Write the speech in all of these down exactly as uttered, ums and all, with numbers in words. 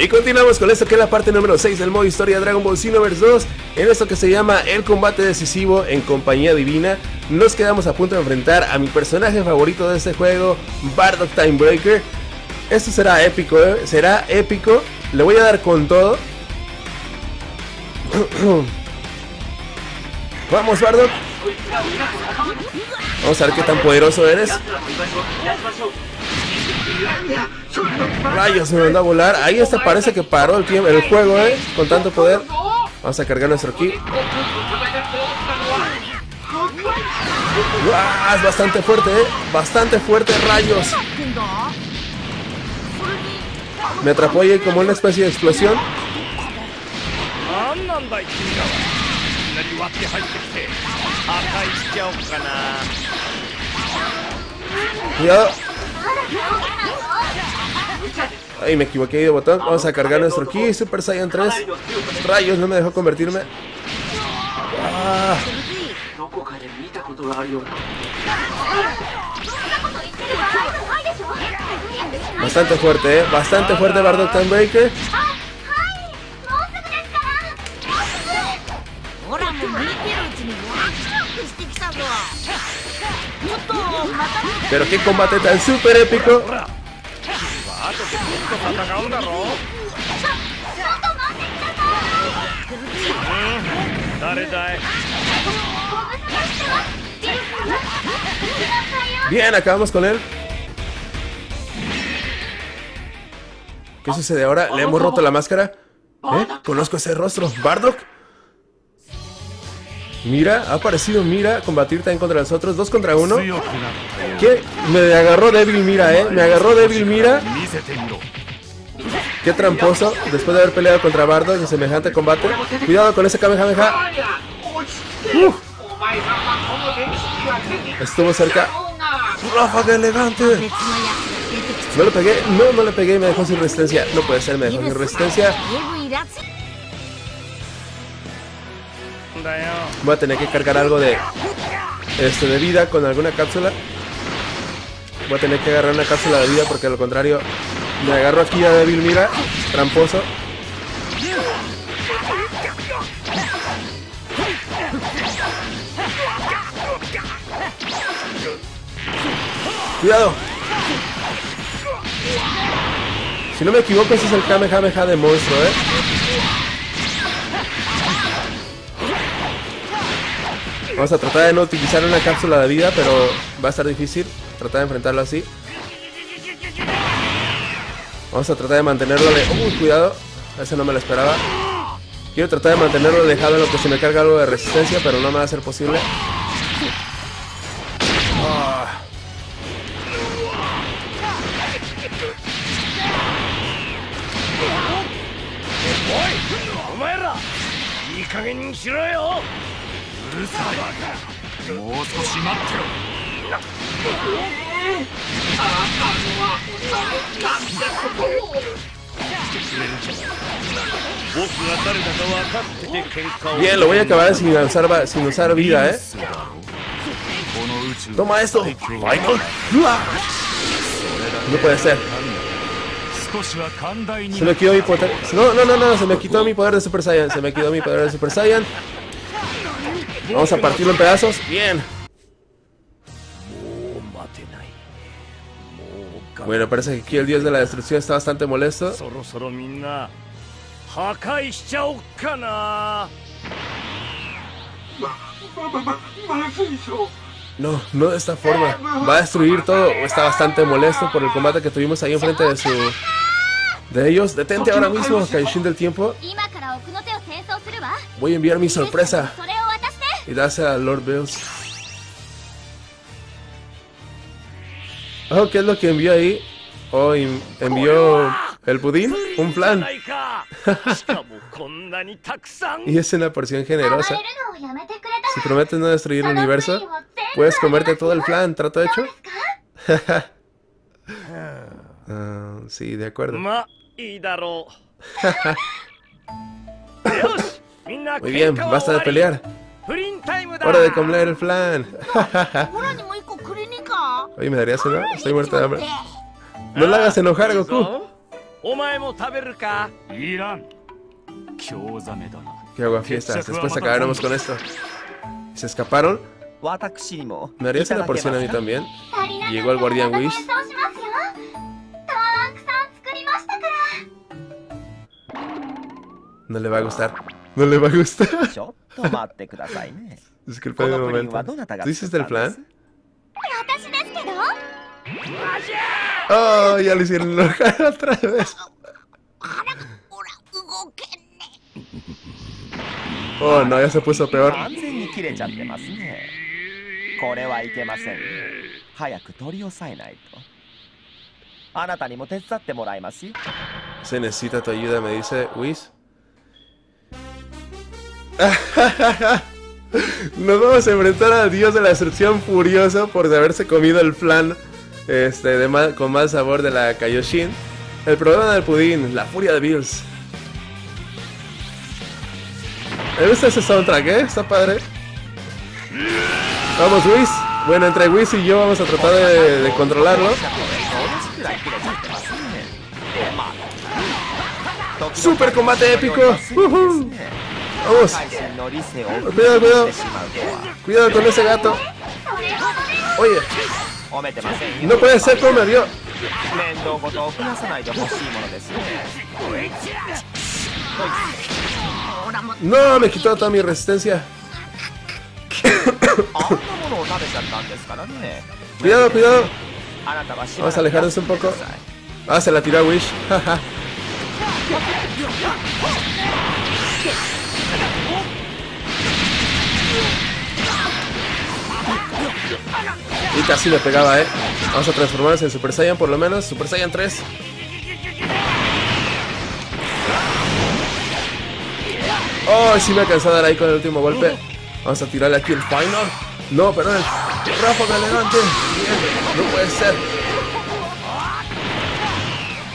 Y continuamos con esto que es la parte número seis del modo historia Dragon Ball Xenoverse dos. En esto que se llama el combate decisivo en compañía divina, nos quedamos a punto de enfrentar a mi personaje favorito de este juego, Bardock Timebreaker. Esto será épico, ¿eh? Será épico. Le voy a dar con todo. Vamos, Bardock. Vamos a ver qué tan poderoso eres. Rayos, se me mandó a volar. Ahí está, parece que paró el tiempo, el juego, eh. Con tanto poder. Vamos a cargar nuestro ki. ¡Guau! Es bastante fuerte, eh. Bastante fuerte, rayos. Me atrapó ahí como una especie de explosión. Cuidado. Ay, me equivoqué de botón. Vamos a cargar nuestro ki. Super Saiyan tres. Rayos, no me dejó convertirme. Ah. Bastante fuerte, eh. Bastante fuerte, Bardock Timebreaker. Pero qué combate tan super épico. Bien, acabamos con él. ¿Qué sucede ahora? ¿Le hemos roto la máscara? ¿Eh? Conozco ese rostro. ¿Bardock? Mira, ha aparecido Mira, combatir también contra nosotros, dos contra uno. ¿Qué? Me agarró débil Mira, eh. Me agarró débil Mira. Qué tramposo, después de haber peleado contra Bardock en semejante combate. Cuidado con ese Kamehameha. Uh. Estuvo cerca. ¡Ráfaga elegante! No le pegué, no, no le pegué y me dejó sin resistencia. No puede ser, me dejó sin resistencia. Voy a tener que cargar algo de este, de vida con alguna cápsula. Voy a tener que agarrar una cápsula de vida porque a lo contrario me agarro aquí a débil Mira, tramposo. Cuidado. Si no me equivoco, ese es el Kamehameha de monstruo, eh. Vamos a tratar de no utilizar una cápsula de vida, pero va a estar difícil tratar de enfrentarlo así. Vamos a tratar de mantenerlo alejado. Uy, cuidado, ese no me lo esperaba. Quiero tratar de mantenerlo alejado en lo que se me carga algo de resistencia, pero no me va a ser posible. Oh. Bien, lo voy a acabar sin usar, sin usar vida, eh. Toma esto. No puede ser. Se me quitó mi poder. No, no, no, no, se me quitó mi poder de Super Saiyan. Se me quitó mi poder de Super Saiyan. Vamos a partirlo en pedazos. Bien. Bueno, parece que aquí el dios de la destrucción está bastante molesto. No, no de esta forma. Va a destruir todo. Está bastante molesto por el combate que tuvimos ahí enfrente de su... de ellos. Detente ahora mismo, Kaioshin del tiempo. Voy a enviar mi sorpresa. Y darse a Lord Bills. Oh, ¿qué es lo que envió ahí? Oh, envió el pudín, un plan. Y es una porción generosa. Si prometes no destruir el universo, puedes comerte todo el plan, ¿trato hecho? uh, sí, de acuerdo. Muy bien, basta de pelear. Hora de comer el plan. Oye, me darías una. Estoy muerta de hambre. No la hagas enojar, Goku. Qué buena fiesta. Después acabaremos con esto. ¿Se escaparon? ¿Me harías una porción a mí también? Llegó el guardián Whis. No le va a gustar. No le va a gustar. Disculpa de momento. ¿Tú dices del plan? Oh, ya lo hicieron enojar otra vez. Oh, no, ya se puso peor. Se necesita tu ayuda, me dice Whis. Nos vamos a enfrentar al dios de la destrucción furioso por haberse comido el flan este, de mal, con mal sabor de la Kaioshin. El problema del pudín, la furia de Bills. ¿Te gusta ese soundtrack, eh? Está padre. Vamos, Whis. Bueno, entre Whis y yo vamos a tratar de, de controlarlo. ¡Super combate épico! ¡Uh-huh! ¡Vamos! ¡Cuidado, cuidado! ¡Cuidado con ese gato! ¡Oye! ¡No puede ser como me dio! ¡No! Me quitó toda mi resistencia. ¡Cuidado, cuidado! Vamos a alejarnos un poco. Ah, se la tiró a Wish. Y casi le pegaba, eh. Vamos a transformarnos en Super Saiyan por lo menos. Super Saiyan tres. Oh, sí me alcanzó a dar ahí con el último golpe. Vamos a tirarle aquí el final. No, perdón. Ráfaga elegante. No puede ser.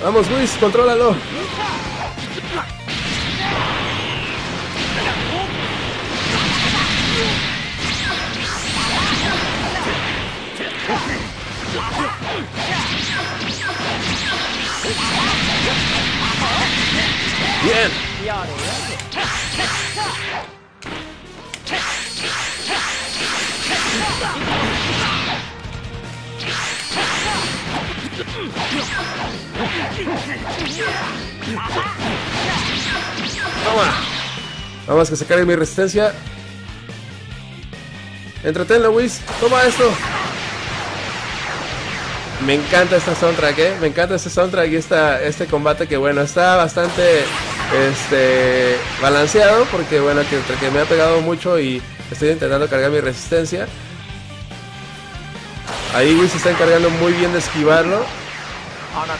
Vamos, Luis, contrólalo. Bien. Toma. Vamos a sacar mi resistencia. Entretenlo, Whis. Toma esto. Me encanta esta soundtrack, eh. Me encanta este soundtrack y esta, este combate que, bueno, está bastante este, balanceado. Porque, bueno, que, que me ha pegado mucho y estoy intentando cargar mi resistencia. Ahí Whis se está encargando muy bien de esquivarlo.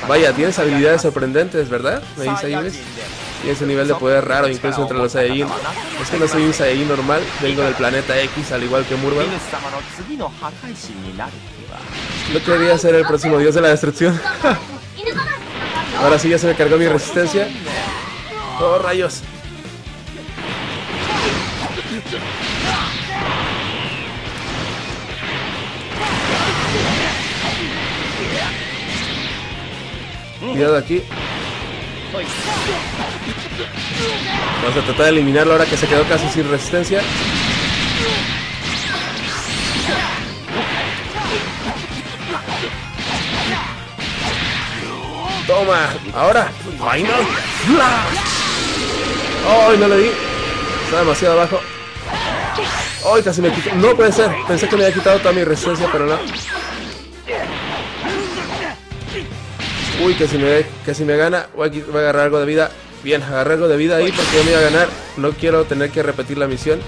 Vaya, tienes habilidades sorprendentes, ¿verdad? Me dice ahí Whis. Tienes un nivel de poder raro, incluso entre los Saiyajin. Es que no soy un Saiyajin normal, vengo del planeta X, al igual que Murban. No quería ser el próximo dios de la destrucción. Ahora sí ya se me cargó mi resistencia. ¡Oh, rayos! Cuidado aquí. Vamos a tratar de eliminarlo ahora que se quedó casi sin resistencia. Toma, ahora. ¡Ay, no! ¡Ay, no le di! Está demasiado abajo. ¡Ay, casi me quitó! No puede ser. Pensé que me había quitado toda mi resistencia, pero no. Uy, que si me, que si me gana, voy a agarrar algo de vida. Bien, agarré algo de vida ahí porque yo me iba a ganar. No quiero tener que repetir la misión.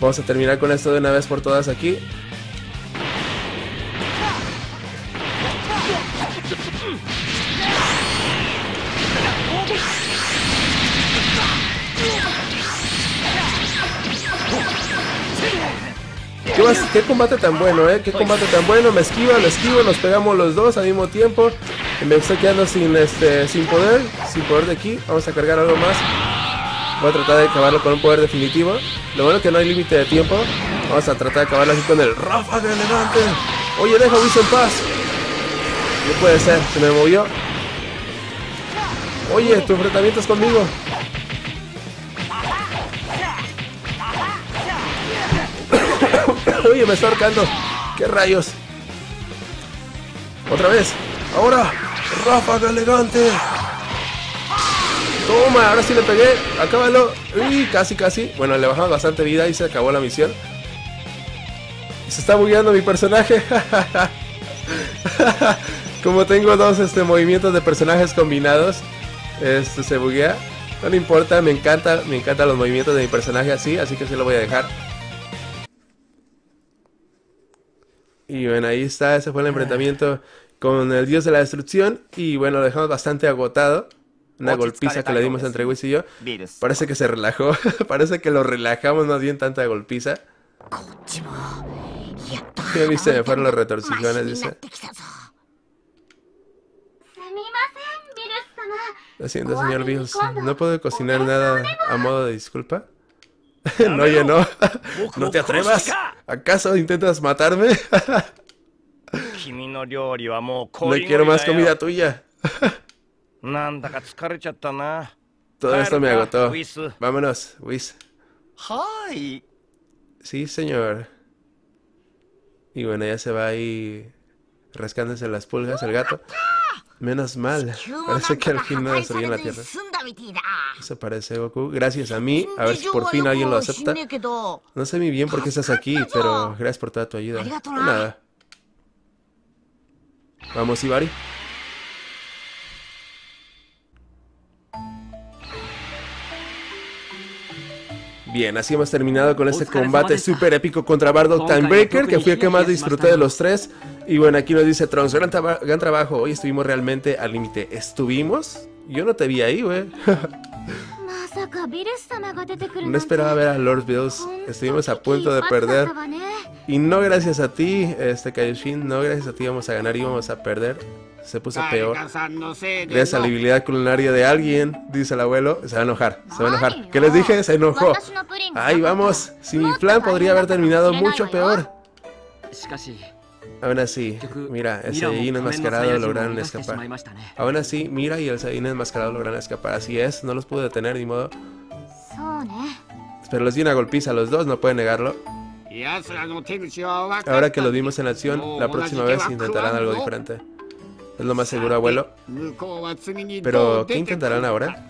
Vamos a terminar con esto de una vez por todas aquí. ¿Qué, más, qué combate tan bueno, eh? Qué combate tan bueno, me esquiva, me esquivo, nos pegamos los dos al mismo tiempo. Me estoy quedando sin, este, sin poder, sin poder de aquí. Vamos a cargar algo más. Voy a tratar de acabarlo con un poder definitivo. Lo bueno que no hay límite de tiempo. Vamos a tratar de acabarlo así con el ráfaga elegante. Oye, deja a Whis en paz. No puede ser, se me movió. Oye, tu enfrentamiento es conmigo. Oye, me está ahorcando. ¿Qué rayos? Otra vez. Ahora. Ráfaga elegante. Toma, ahora sí le pegué. Acábalo. Y casi, casi. Bueno, le bajaba bastante vida y se acabó la misión. Se está bugueando mi personaje. Como tengo dos este, movimientos de personajes combinados, este, se buguea. No le importa, me encanta, me encantan los movimientos de mi personaje así, así que sí lo voy a dejar. Y bueno, ahí está, ese fue el enfrentamiento con el dios de la destrucción. Y bueno, lo dejamos bastante agotado. Una golpiza que le dimos entre Whis y yo. Parece que se relajó, parece que lo relajamos más bien tanta golpiza. Ya viste, me fueron los retorcijones, dice. Lo siento, señor Bills. ¿No puedo cocinar nada a modo de disculpa? No, oye, no. ¿No te atrevas? ¿Acaso intentas matarme? No quiero más comida tuya. Todo esto me agotó. Vámonos, Whis. Sí, señor. Y bueno, ya se va ahí rascándose las pulgas el gato. Menos mal, parece que al fin no destruyen la tierra. Eso parece, Goku. Gracias a mí, a ver si por fin alguien lo acepta. No sé muy bien por qué estás aquí, pero gracias por toda tu ayuda. De nada. Vamos, Ibari. Bien, así hemos terminado con este combate súper épico contra Bardock Timebreaker, que fue el que más disfruté de los tres. Y bueno, aquí nos dice Trunks, gran, gran trabajo, hoy estuvimos realmente al límite. ¿Estuvimos? Yo no te vi ahí, güey. No esperaba ver a Lord Bills, estuvimos a punto de perder. Y no gracias a ti, este Kaioshin, no gracias a ti íbamos a ganar, íbamos a perder. Se puso peor. Gracias a la habilidad culinaria de alguien, dice el abuelo. Se va a enojar, se va a enojar. ¿Qué les dije? Se enojó. Ahí vamos. Si mi plan podría haber terminado mucho peor. Aún así, Mira, el Saiyajin enmascarado lograron escapar. Aún así, Mira y el Saiyajin enmascarado lograron escapar. Así es, no los pude detener ni modo. Pero les di una golpiza a los dos, no pueden negarlo. Ahora que los vimos en acción, la próxima vez intentarán algo diferente. Es lo más seguro, abuelo. Pero, ¿qué intentarán ahora?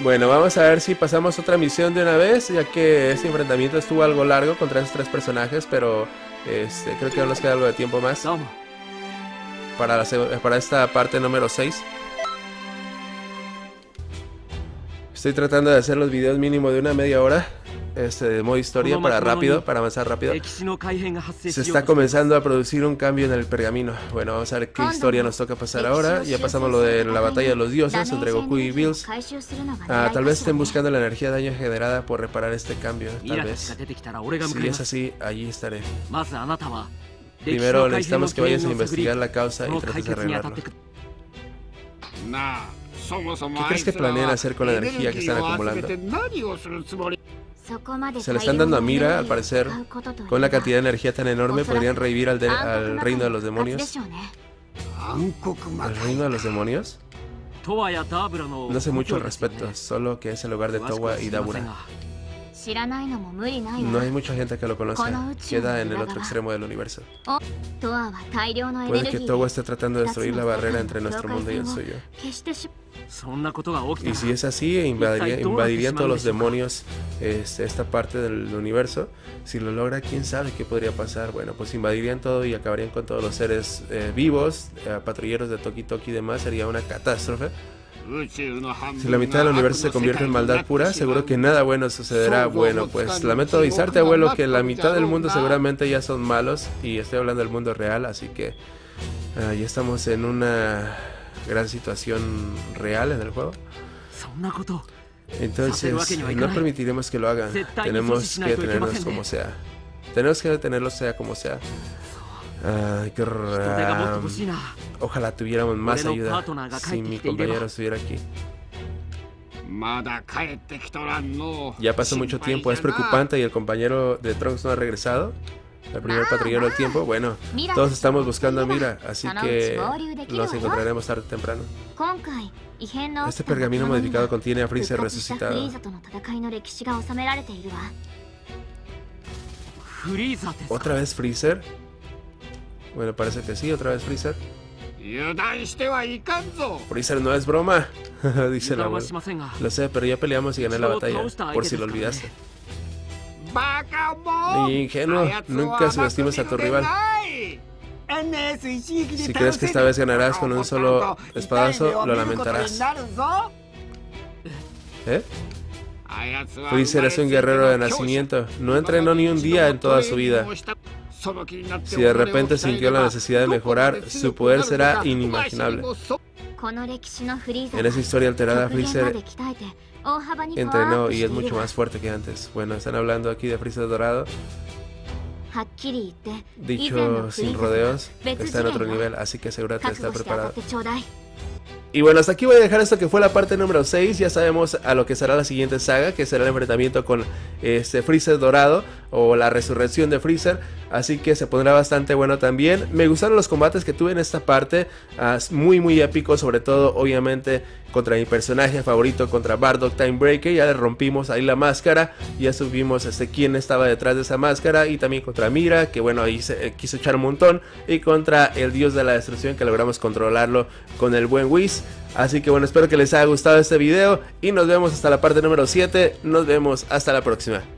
Bueno, vamos a ver si pasamos otra misión de una vez, ya que ese enfrentamiento estuvo algo largo contra esos tres personajes, pero este, creo que aún nos queda algo de tiempo más para, la, para esta parte número seis. Estoy tratando de hacer los videos mínimo de una media hora. Este, de modo historia para rápido, para avanzar rápido. Se está comenzando a producir un cambio en el pergamino. Bueno, vamos a ver qué historia nos toca pasar ahora. Ya pasamos lo de la batalla de los dioses entre Goku y Bills. Ah, tal vez estén buscando la energía de daño generada por reparar este cambio. Tal vez. Si es así, allí estaré. Primero necesitamos que vayas a investigar la causa y trates de arreglarlo. ¿Qué crees que planean hacer con la energía que están acumulando? Se le están dando a Mira, al parecer. Con la cantidad de energía tan enorme, podrían revivir al, de, al reino de los demonios. ¿Al reino de los demonios? No sé mucho al respecto, solo que es el hogar de Towa y Dabura. No hay mucha gente que lo conozca, queda en el otro extremo del universo. Puede que Towa esté tratando de destruir la barrera entre nuestro mundo y el suyo. Y si es así, invadiría, invadirían todos los demonios este, esta parte del universo. Si lo logra, quién sabe qué podría pasar. Bueno, pues invadirían todo y acabarían con todos los seres eh, vivos, eh, patrulleros de Toki Toki y demás. Sería una catástrofe. Si la mitad del universo se convierte en maldad pura, seguro que nada bueno sucederá. Bueno, pues lamento avisarte, abuelo, que la mitad del mundo seguramente ya son malos. Y estoy hablando del mundo real, así que uh, ya estamos en una gran situación real en el juego. Entonces, no permitiremos que lo hagan. Tenemos que detenernos como sea. Tenemos que detenerlo sea como sea. Ay, qué raro. Ojalá tuviéramos más ayuda si mi compañero estuviera aquí. Ya pasó mucho tiempo, es preocupante y el compañero de Trunks no ha regresado. la primera patrullera del tiempo. Bueno, todos estamos buscando a Mira, así que nos encontraremos tarde o temprano. Este pergamino modificado contiene a Freezer resucitado. ¿Otra vez Freezer? Bueno, parece que sí, otra vez Freezer. Freezer no es broma, dice el abuelo. Lo sé, pero ya peleamos y gané la batalla, por si lo olvidaste. Ni ingenuo, nunca subestimes a tu rival. Si crees que esta vez ganarás con un solo espadazo, lo lamentarás. ¿Eh? Freezer es un guerrero de nacimiento. No entrenó ni un día en toda su vida. Si de repente sintió la necesidad de mejorar, su poder será inimaginable. En esa historia alterada, Freezer entrenó y es mucho más fuerte que antes. Bueno, están hablando aquí de Freezer Dorado. Dicho sin rodeos, está en otro nivel, así que asegúrate de estar preparado. Y bueno, hasta aquí voy a dejar esto que fue la parte número seis. Ya sabemos a lo que será la siguiente saga, que será el enfrentamiento con este Freezer Dorado o la resurrección de Freezer. Así que se pondrá bastante bueno también. Me gustaron los combates que tuve en esta parte. Uh, muy muy épico, sobre todo obviamente contra mi personaje favorito, contra Bardock Timebreaker. Ya le rompimos ahí la máscara. Ya subimos este, quién estaba detrás de esa máscara. Y también contra Mira, que bueno, ahí se, eh, quiso echar un montón. Y contra el dios de la destrucción, que logramos controlarlo con el buen Whis. Así que bueno, espero que les haya gustado este video y nos vemos hasta la parte número siete. Nos vemos hasta la próxima.